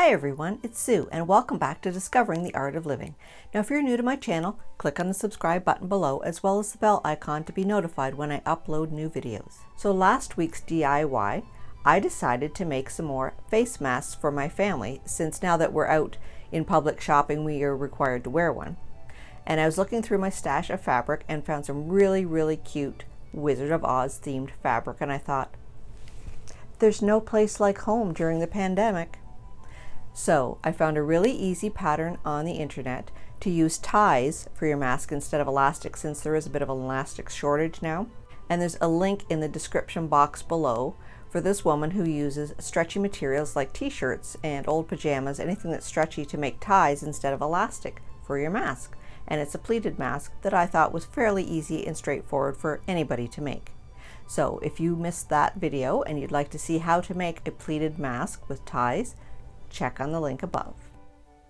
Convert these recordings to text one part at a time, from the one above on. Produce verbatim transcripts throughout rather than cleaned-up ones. Hi everyone, it's Sue and welcome back to Discovering the Art of Living. Now if you're new to my channel, click on the subscribe button below as well as the bell icon to be notified when I upload new videos. So last week's D I Y, I decided to make some more face masks for my family since now that we're out in public shopping we are required to wear one. And I was looking through my stash of fabric and found some really really cute Wizard of Oz themed fabric and I thought, there's no place like home during the pandemic. So I found a really easy pattern on the internet to use ties for your mask instead of elastic since there is a bit of an elastic shortage now. And there's a link in the description box below for this woman who uses stretchy materials like t-shirts and old pajamas, anything that's stretchy to make ties instead of elastic for your mask. And it's a pleated mask that I thought was fairly easy and straightforward for anybody to make. So if you missed that video and you'd like to see how to make a pleated mask with ties, check on the link above.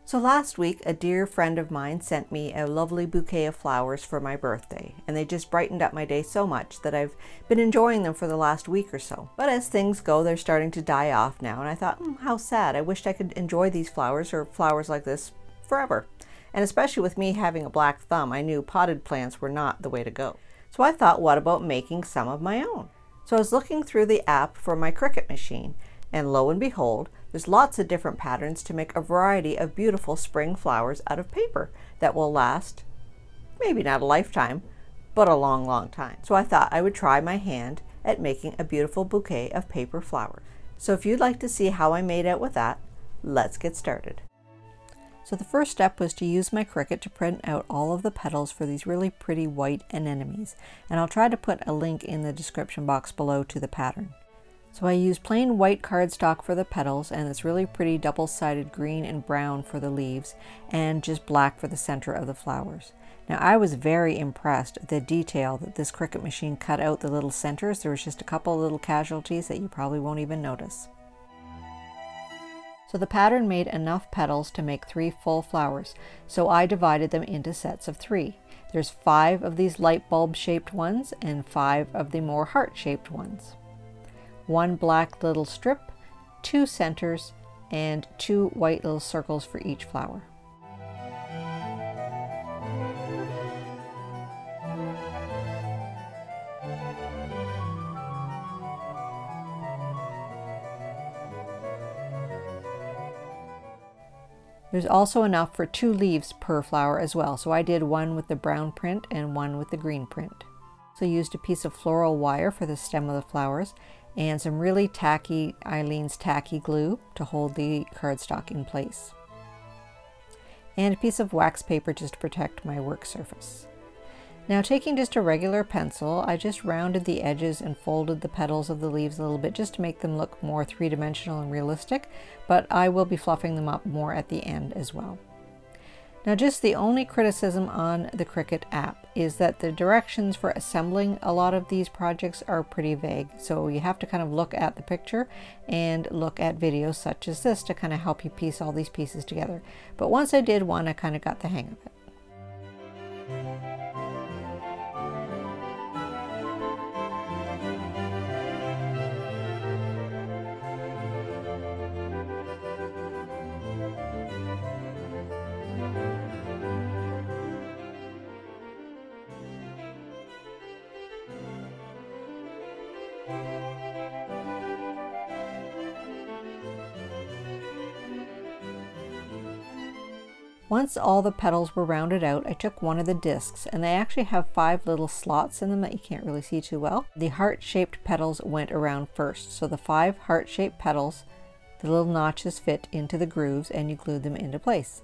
So last week a dear friend of mine sent me a lovely bouquet of flowers for my birthday and they just brightened up my day so much that I've been enjoying them for the last week or so. But as things go they're starting to die off now and I thought mm, how sad, I wished I could enjoy these flowers or flowers like this forever. And especially with me having a black thumb I knew potted plants were not the way to go. So I thought what about making some of my own? So I was looking through the app for my Cricut machine and lo and behold there's lots of different patterns to make a variety of beautiful spring flowers out of paper that will last maybe not a lifetime, but a long, long time. So I thought I would try my hand at making a beautiful bouquet of paper flowers. So if you'd like to see how I made out with that, let's get started. So the first step was to use my Cricut to print out all of the petals for these really pretty white anemones. And I'll try to put a link in the description box below to the pattern. So I used plain white cardstock for the petals and this really pretty double-sided green and brown for the leaves and just black for the center of the flowers. Now I was very impressed at the detail that this Cricut machine cut out the little centers. There was just a couple of little casualties that you probably won't even notice. So the pattern made enough petals to make three full flowers, so I divided them into sets of three. There's five of these light bulb shaped ones and five of the more heart shaped ones. One black little strip, two centers, and two white little circles for each flower. There's also enough for two leaves per flower as well, so I did one with the brown print and one with the green print. So I used a piece of floral wire for the stem of the flowers and some really tacky Aleene's tacky glue to hold the cardstock in place. And a piece of wax paper just to protect my work surface. Now taking just a regular pencil, I just rounded the edges and folded the petals of the leaves a little bit just to make them look more three-dimensional and realistic, but I will be fluffing them up more at the end as well. Now just the only criticism on the Cricut app is that the directions for assembling a lot of these projects are pretty vague. So you have to kind of look at the picture and look at videos such as this to kind of help you piece all these pieces together. But once I did one, I kind of got the hang of it. Once all the petals were rounded out, I took one of the discs and they actually have five little slots in them that you can't really see too well. The heart-shaped petals went around first. So the five heart-shaped petals, the little notches fit into the grooves and you glue them into place.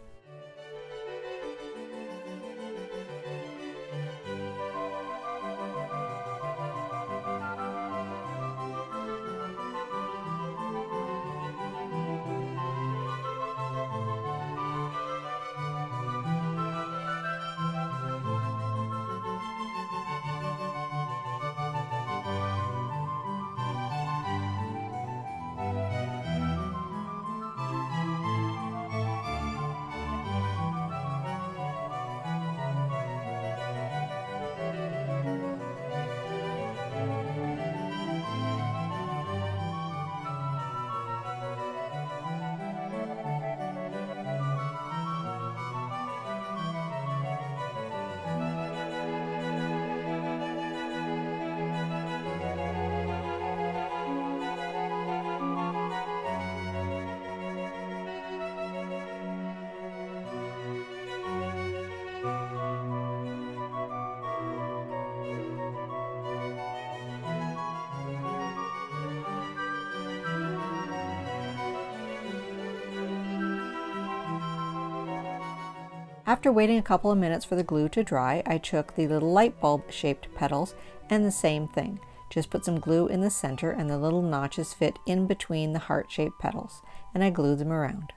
After waiting a couple of minutes for the glue to dry, I took the little light bulb shaped petals and the same thing. Just put some glue in the center and the little notches fit in between the heart shaped petals, and I glued them around.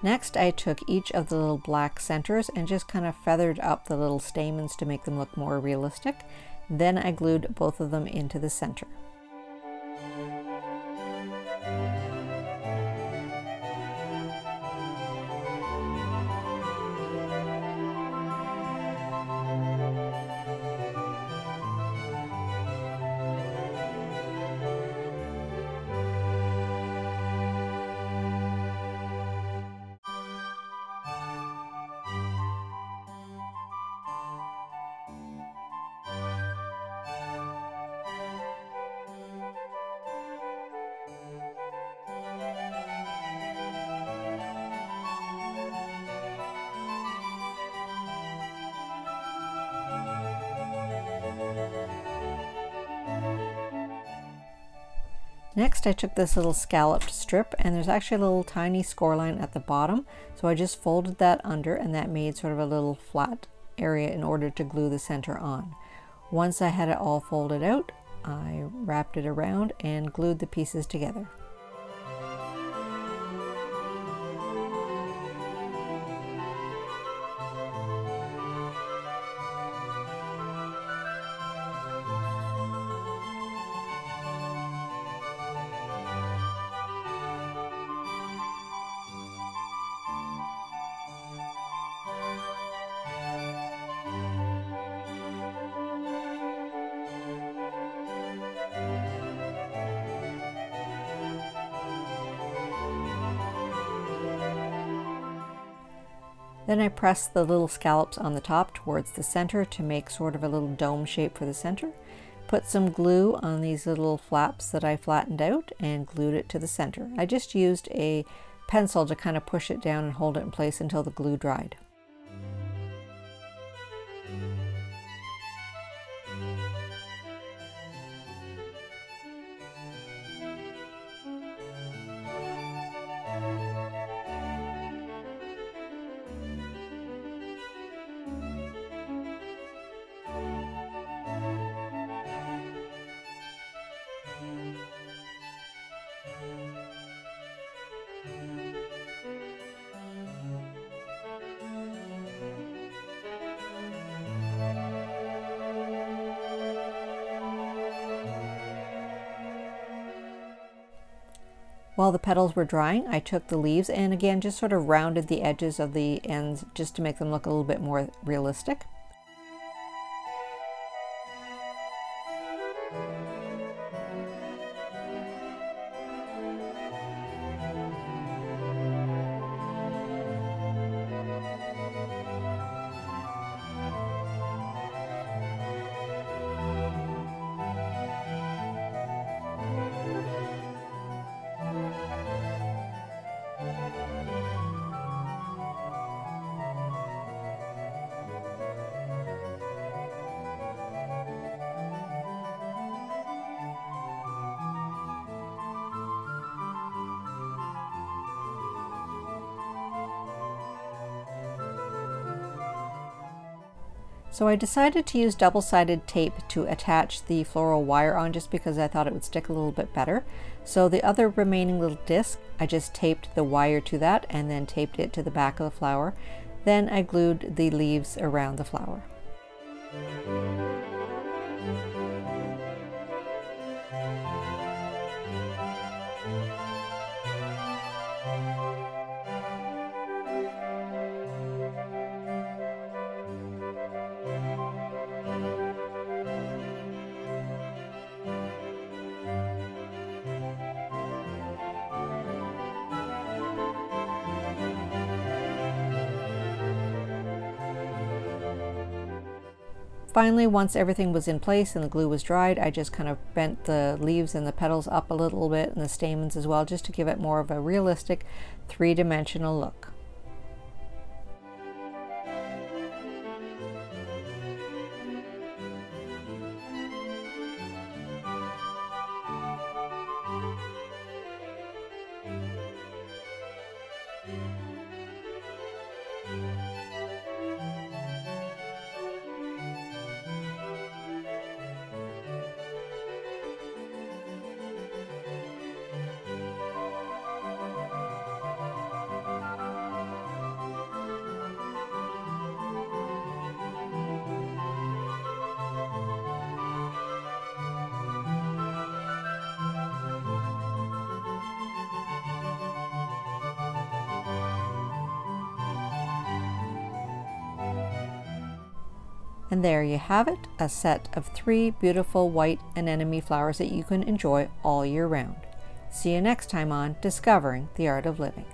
Next, I took each of the little black centers and just kind of feathered up the little stamens to make them look more realistic. Then I glued both of them into the center. Next, I took this little scalloped strip, and there's actually a little tiny score line at the bottom, so I just folded that under, and that made sort of a little flat area in order to glue the center on. Once I had it all folded out, I wrapped it around and glued the pieces together. Then I pressed the little scallops on the top towards the center to make sort of a little dome shape for the center. Put some glue on these little flaps that I flattened out and glued it to the center. I just used a pencil to kind of push it down and hold it in place until the glue dried. While the petals were drying, I took the leaves and again just sort of rounded the edges of the ends just to make them look a little bit more realistic. So I decided to use double-sided tape to attach the floral wire on just because I thought it would stick a little bit better. So the other remaining little disc, I just taped the wire to that and then taped it to the back of the flower. Then I glued the leaves around the flower. Finally, once everything was in place and the glue was dried, I just kind of bent the leaves and the petals up a little bit, and the stamens as well, just to give it more of a realistic three-dimensional look. And there you have it, a set of three beautiful white anemone flowers that you can enjoy all year round. See you next time on Discovering the Art of Living.